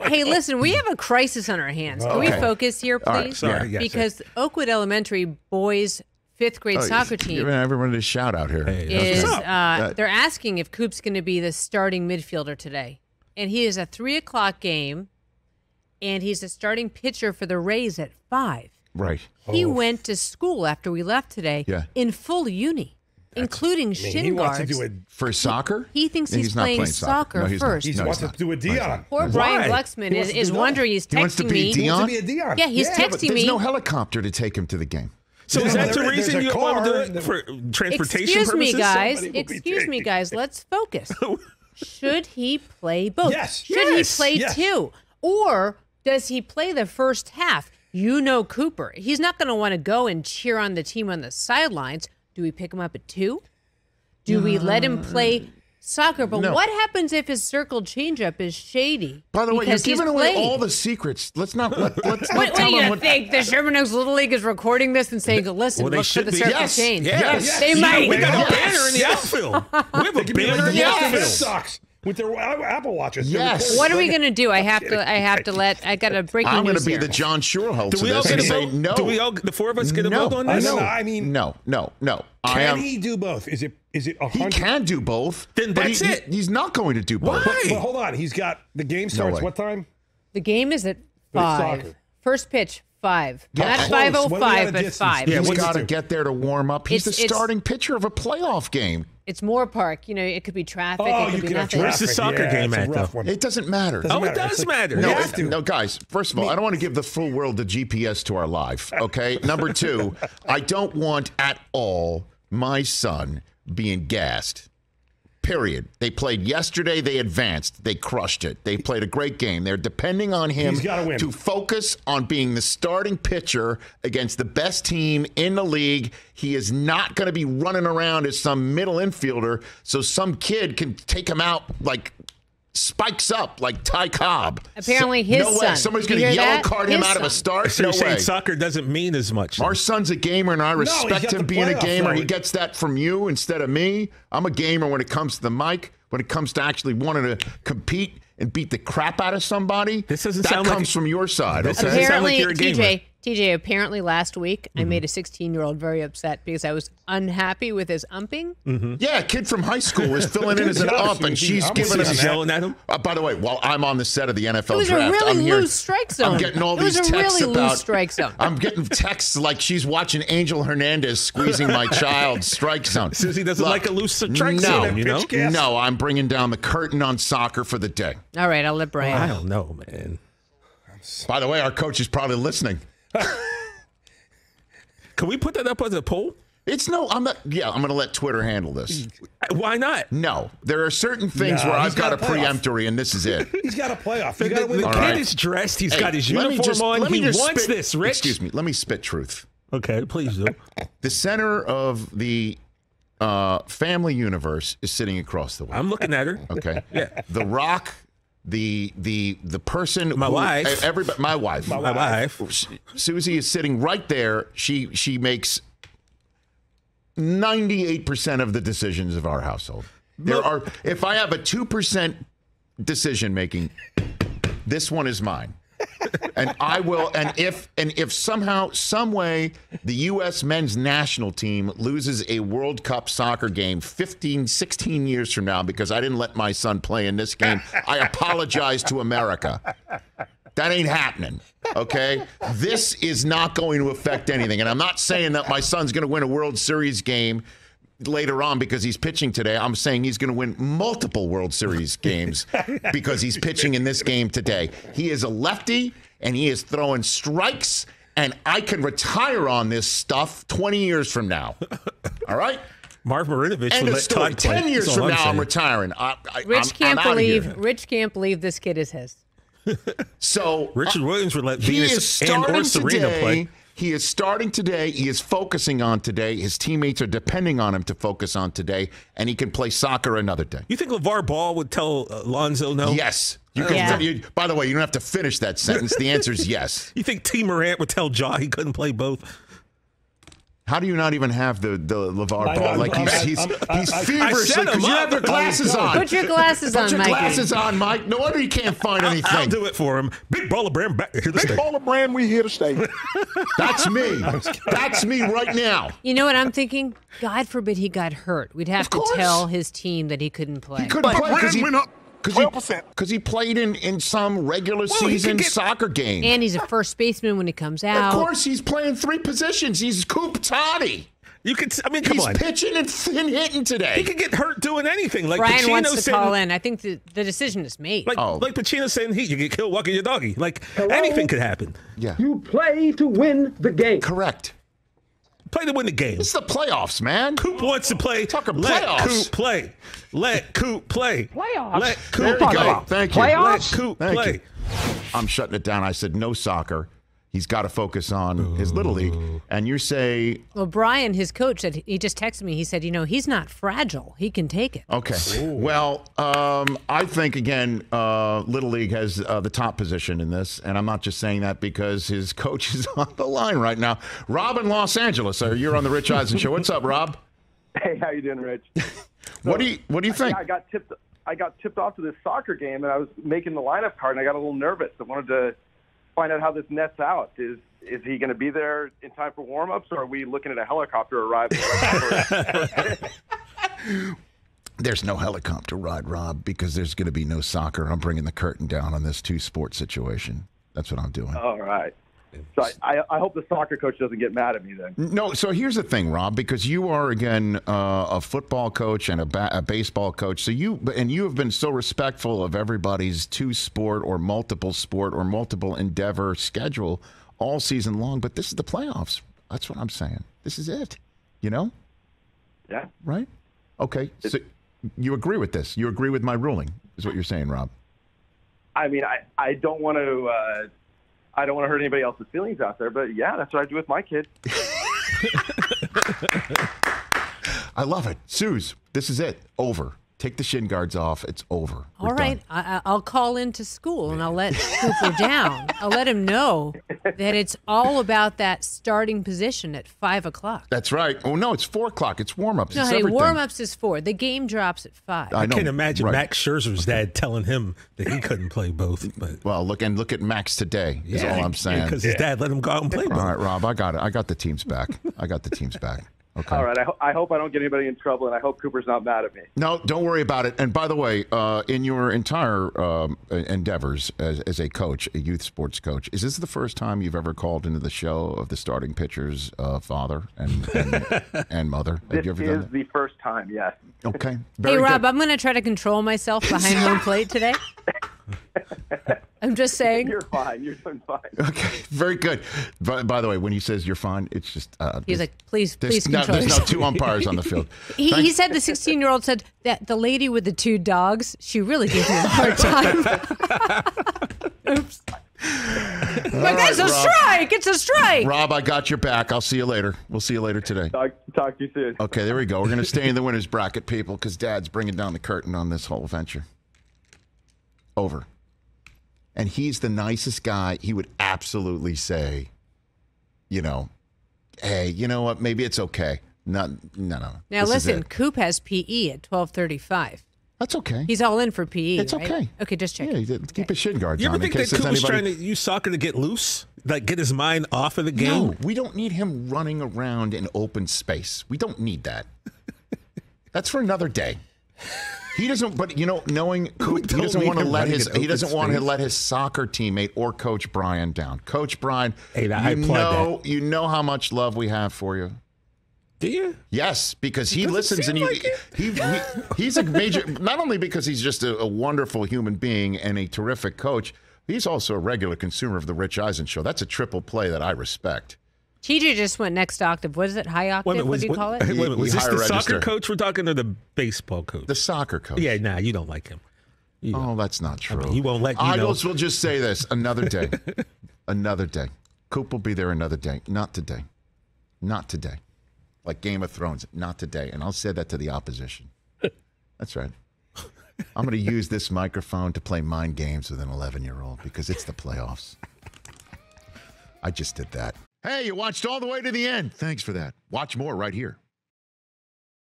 Hey, listen, we have a crisis on our hands. Can we focus here, please? Right, sorry. Yeah, because Oakwood Elementary boys fifth grade soccer team. Giving everyone a shout out here. Hey, is, they're asking if Coop's going to be the starting midfielder today. And he is a 3 o'clock game, and he's a starting pitcher for the Rays at 5. Right. He went to school after we left today in full uni. Including shin guards. For soccer? He thinks he's playing soccer first. He wants to do a Dion. Poor Brian Glucksman is wondering. He's texting me. He wants to be a Dion. Yeah, he's texting me. There's no helicopter to take him to the game. So is that the reason you want to do it for transportation purposes? Excuse me, guys. Excuse me, guys. Let's focus. Should he play both? Yes. Should he play two? Or does he play the first half? You know Cooper. He's not going to want to go and cheer on the team on the sidelines. Do we pick him up at 2? Do we let him play soccer? But what happens if his circle changeup is shady? By the way, you're giving away all the secrets. Let's not. Let's tell them what do you think? The Sherman Oaks Little League is recording this and saying, "Listen, look for the circle change." Yes, they might. We got a banner in the outfield. We have a banner in the outfield. Sucks. With their Apple watches. Yes. What are we gonna do? I have to let. I got a breaking news. I'm gonna be the John Shusterholtz. Do we all get to say no? Do we all? The 4 of us get a vote on this? No. I mean, no. Can he do both? Is it 100? He can do both. Then that's it. He's not going to do both. Why? But hold on. He's got the game starts. What time? The game is at 5. First pitch. 5. Not 5:05, but 5. Yeah, we got to get there to warm up. He's the starting pitcher of a playoff game. It's Moore Park. You know, it could be traffic. Oh, it could be nothing. Where's the soccer game at, though? It doesn't matter. Oh, it does matter. No, guys, first of all, I don't want to give the full world the GPS to our life, okay? Number 2, I don't want at all my son being gassed. Period. They played yesterday. They advanced. They crushed it. They played a great game. They're depending on him to focus on being the starting pitcher against the best team in the league. He is not going to be running around as some middle infielder, so some kid can take him out like spikes up, like Ty Cobb. Apparently his son. No way. Somebody's going to yellow card him out of a start. So you're saying soccer doesn't mean as much. Our son's a gamer, and I respect him being a gamer. He gets that from you instead of me. I'm a gamer when it comes to the mic, when it comes to actually wanting to compete and beat the crap out of somebody. This doesn't sound like... That comes from your side. Apparently, TJ, apparently last week I made a 16-year-old very upset because I was unhappy with his umping. Yeah, a kid from high school was filling in as an ump, and she's giving us yelling at him. By the way, while I'm on the set of the NFL draft, loose strike zone. I'm getting all these texts loose strike zone. I'm getting texts like she's watching Angel Hernandez squeezing my child's strike zone. Suzy doesn't like a loose strike zone. You know? No, I'm bringing down the curtain on soccer for the day. All right, I'll let Brian. I don't know, man. By the way, our coach is probably listening. Can we put that up as a poll? I'm going to let Twitter handle this. Why not? No. There are certain things where I've got a preemptory, and this is it. He's got a playoff. The kid is dressed. He's got his uniform on. He wants this, Rich. Excuse me. Let me spit truth. Okay, please do. The center of the family universe is sitting across the way. I'm looking at her. Okay. Yeah. The Rock... The person, my wife, Suzy is sitting right there. She makes 98% of the decisions of our household. If I have a 2% decision making, this one is mine, and I will. And if somehow, some way, the U.S. men's national team loses a World Cup soccer game 15, 16 years from now because I didn't let my son play in this game, I apologize to America. That ain't happening, okay? This is not going to affect anything. And I'm not saying that my son's going to win a World Series game later on because he's pitching today. I'm saying he's going to win multiple World Series games because he's pitching in this game today. He is a lefty, and he is throwing strikes, and I can retire on this stuff 20 years from now. All right? Mark Marinovich will let Todd play. 10 years from now, I'm retiring. Rich can't believe this kid is his. So Richard Williams would let Venus and/or Serena play. He is starting today. He is focusing on today. His teammates are depending on him to focus on today, and he can play soccer another day. You think LaVar Ball would tell Lonzo no? Yes. By the way, you don't have to finish that sentence. The answer is yes. You think T. Morant would tell Ja he couldn't play both? How do you not even have the LaVar Ball? Like he's feverishly, because you have their glasses on. Put your glasses on, Mike. Put your glasses on, Mike. No wonder you can't find anything. I'll do it for him. Big Baller Brand back here to stay. Big Baller Brand, we here to stay. That's me. That's me right now. You know what I'm thinking? God forbid he got hurt. We'd have to tell his team that he couldn't play. He couldn't play because he went up. Because he played in some regular season soccer game. And he's a first baseman when he comes out. Of course, he's playing three positions. He's Coop Totti. You could, I mean, come on. He's pitching and hitting today. He could get hurt doing anything. Like Brian Pacino wants to call in. I think the decision is made. Like Pacino said in Heat, you get killed walking your doggy. Like anything could happen. Yeah. You play to win the game. Correct. Play to win the game. This is the playoffs, man. Coop wants to play. Tucker, let playoffs. Coop play. Let Coop play. Playoffs. Let Coop play. Thank you. Playoffs. Let Coop play. I'm shutting it down. I said no soccer. He's got to focus on his Little League. And you say... Well, Brian, his coach, said he just texted me. He said, you know, he's not fragile. He can take it. Okay. Ooh. Well, I think, again, Little League has the top position in this. And I'm not just saying that because his coach is on the line right now. Rob in Los Angeles, sir, you're on The Rich Eisen Show. What's up, Rob? Hey, how you doing, Rich? What do you think? I got tipped off to this soccer game, and I was making the lineup card, and I got a little nervous. I wanted to... find out how this nets out. Is he going to be there in time for warm-ups, or are we looking at a helicopter arrival? There's no helicopter ride, Rob, because there's going to be no soccer. I'm bringing the curtain down on this two-sport situation. That's what I'm doing. All right. So I hope the soccer coach doesn't get mad at me then. No, so here's the thing, Rob, because you are, again, a football coach and a baseball coach. So you have been so respectful of everybody's two-sport or multiple-sport or multiple-endeavor schedule all season long. But this is the playoffs. That's what I'm saying. This is it, you know? Yeah. Right? Okay. So you agree with this. You agree with my ruling is what you're saying, Rob. I mean, I don't want to I don't want to hurt anybody else's feelings out there, but yeah, that's what I do with my kids. I love it. Suze, this is it. Over. Take the shin guards off. It's over. We're all right. I'll call into school and I'll let Cooper down. I'll let him know that it's all about that starting position at 5 o'clock. That's right. Oh, no, it's 4 o'clock. It's warm-ups. No, hey, warm-ups is 4. The game drops at 5. I can't imagine Max Scherzer's dad telling him that he couldn't play both. But. Well, look at Max today is all I'm saying. Because his dad let him go out and play both. All right, Rob, I got it. I got the teams back. Okay. All right. I hope I don't get anybody in trouble, and I hope Cooper's not mad at me. No, don't worry about it. And by the way, in your entire endeavors as a coach, a youth sports coach, is this the first time you've ever called into the show of the starting pitcher's father and mother? Have you ever done that? This is the first time, yes. Okay. Very good. Rob, I'm going to try to control myself behind home plate today. I'm just saying. You're fine. You're doing fine. Okay, very good. By the way, when he says you're fine, it's just he's like, please control. There's no two umpires on the field. He said the 16-year-old said that the lady with the two dogs, she really gave him a hard time. Oops. It's a strike. It's a strike. Rob, I got your back. I'll see you later. We'll see you later today. Talk to you soon. Okay, there we go. We're going to stay in the winner's bracket, people, because Dad's bringing down the curtain on this whole venture. Over. And he's the nicest guy. He would absolutely say, you know, hey, you know what? Maybe it's okay. No. Now, listen, Coop has P.E. at 12:35. That's okay. He's all in for P.E. It's right? Okay. Okay, just check. Yeah, keep his shin guards on. You ever think that Coop was trying to use soccer to get loose? Like, get his mind off of the game? No, we don't need him running around in open space. We don't need that. That's for another day. He doesn't, but you know, knowing Coop, he doesn't want to let his soccer teammate or Coach Brian down. Coach Brian, you know how much love we have for you. Do you? Yes, because he listens and he's a major. Not only because he's just a wonderful human being and a terrific coach, he's also a regular consumer of The Rich Eisen Show. That's a triple play that I respect. TJ just went next octave. What is it? High octave? What do you call it? Was this the soccer coach we're talking to, the baseball coach? The soccer coach. Yeah, nah, you don't like him. Oh, that's not true. I mean, he won't let you know. I will just say this. Another day. Another day. Coop will be there another day. Not today. Not today. Like Game of Thrones. Not today. And I'll say that to the opposition. That's right. I'm going to use this microphone to play mind games with an 11-year-old because it's the playoffs. I just did that. Hey, you watched all the way to the end. Thanks for that. Watch more right here.